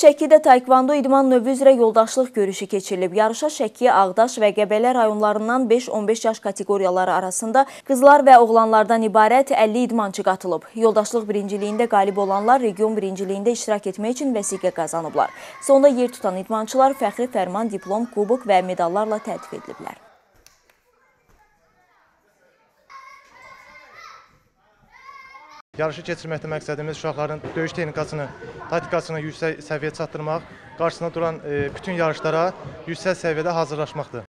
Şəkidə Taekvado idman növü üzrə yoldaşlıq görüşü keçirilib. Yarışa Şəki, Ağdaş və Qəbələ rayonlarından 5-15 yaş kateqoriyaları arasında qızlar və oğlanlardan ibarət 50 idmançı qatılıb. Yoldaşlıq birinciliyində qalib olanlar region birinciliyində iştirak etmək üçün vəsiqə qazanıblar. Sonda yer tutan idmançılar fəxri fərman, diplom, kubok və medallarla təltif ediliblər. Yarışı keçirməkdə məqsədimiz uşaqların döyüş texnikasını, taktikasını yüksək səviyyəyə çatdırmaq, qarşısına duran bütün yarışlara yüksək səviyyədə hazırlaşmaqdır.